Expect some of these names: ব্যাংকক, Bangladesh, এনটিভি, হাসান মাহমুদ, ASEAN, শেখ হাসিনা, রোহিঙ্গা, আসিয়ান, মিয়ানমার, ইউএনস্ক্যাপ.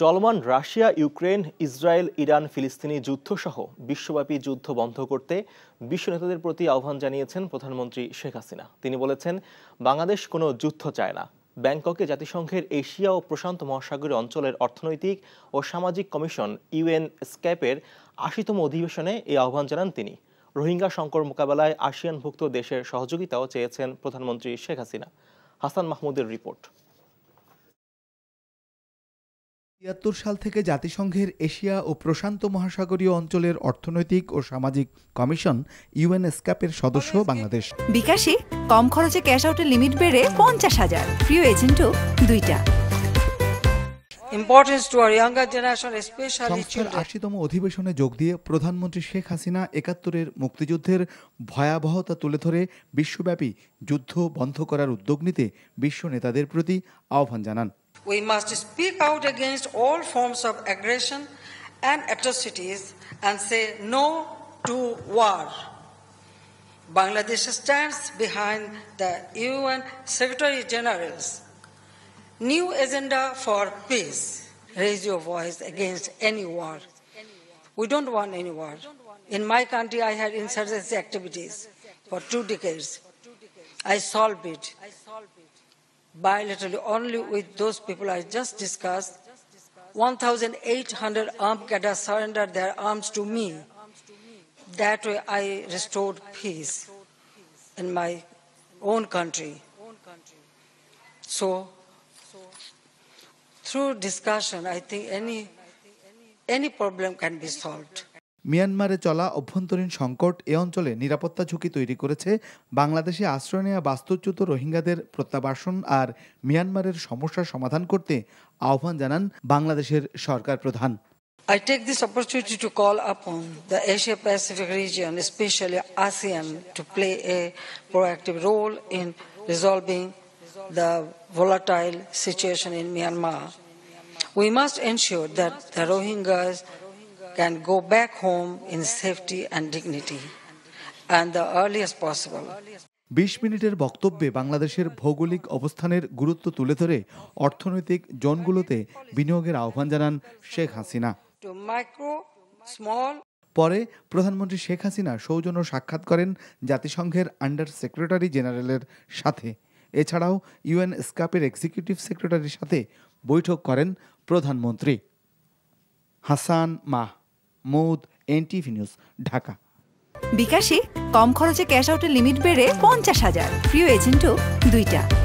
চলমান Russia, Ukraine, Israel, Iran, ফিলিস্তিনি যুদ্ধসহ বিশ্বব্যাপী যুদ্ধ বন্ধ করতে বিশ্ব নেতাদের প্রতি আহ্বান জানিয়েছেন প্রধানমন্ত্রী শেখ হাসিনা। তিনি বলেছেন, বাংলাদেশ কোনো যুদ্ধ চায় না। ব্যাংককে জাতিসংঘের এশিয়া ও প্রশান্ত মহাসাগরীয় অঞ্চলের অর্থনৈতিক ও সামাজিক কমিশন ইউএনস্ক্যাপের ৮০তম অধিবেশনে এই আহ্বান জানান তিনি। রোহিঙ্গা সংকট মোকাবেলায় আসিয়ানভুক্ত দেশের সহযোগিতাও চেয়েছেন প্রধানমন্ত্রী শেখ হাসিনা। হাসান মাহমুদের রিপোর্ট। ৭৩ সাল থেকে জাতিসংঘের এশিয়া ও প্রশান্ত মহাসাগরীয় অঞ্চলের অর্থনৈতিক ও সামাজিক কমিশন ইউএনস্ক্যাপের সদস্য বাংলাদেশ। বিকাশে কম খরচে ক্যাশ আউটের লিমিট বেড়ে ৫০,০০০। প্রিয় এজেন্টও দুইটা। সংস্থার ৮০তম অধিবেশনে যোগ দিয়ে প্রধানমন্ত্রী শেখ হাসিনা ৭১-এর মুক্তিযুদ্ধের ভয়াবহতা তুলে ধরে বিশ্বব্যাপী যুদ্ধ বন্ধ করার উদ্যোগ নিতে বিশ্ব নেতাদের প্রতি আহ্বান জানান। We must speak out against all forms of aggression and atrocities and say no to war. Bangladesh stands behind the UN Secretary General's new agenda for peace. Raise your voice against any war. We don't want any war. In my country, I had insurgency activities for 2 decades. I solved it. Bilaterally, only with those people I just discussed. 1,800 armed cadres surrendered their arms to me. That way I restored peace in my own country. So, through discussion, I think any problem can be solved. মিয়ানমারে চলা অভ্যন্তরীণ সংকট এ অঞ্চলে নিরাপত্তা ঝুঁকি তৈরি করেছে। বাংলাদেশে আশ্রয় নেওয়া বাস্তুচ্যুত রোহিঙ্গাদের প্রত্যাবাসন আর মিয়ানমারের সমস্যা সমাধান করতে আহ্বান জানান বাংলাদেশের সরকার প্রধান। I take this opportunity to call upon the Asia Pacific region, especially ASEAN, to play a proactive role in resolving the volatile situation in Myanmar. We must ensure that the Rohingyas can go back home in safety and dignity, and the earliest possible. 20 মিনিটের বক্তব্যে বাংলাদেশের ভৌগোলিক অবস্থানের গুরুত্ব তুলে ধরে অর্থনৈতিক জোনগুলোতে বিনিয়োগের আহ্বান জানান শেখ হাসিনা। পরে প্রধানমন্ত্রী শেখ হাসিনা সৌজন্য সাক্ষাৎ করেন জাতিসংঘের আন্ডার সেক্রেটারি জেনারেলের সাথে। এছাড়াও ইউএনস্ক্যাপের এক্সিকিউটিভ সেক্রেটারির সাথে বৈঠক করেন প্রধানমন্ত্রী। হাসান মাহমুদ, এনটিভি news, Dhaka. বিকাশে কম খরচে ক্যাশ আউটের লিমিট বেড়ে ৫০,০০০। প্রিয় এজেন্টও দুইটা।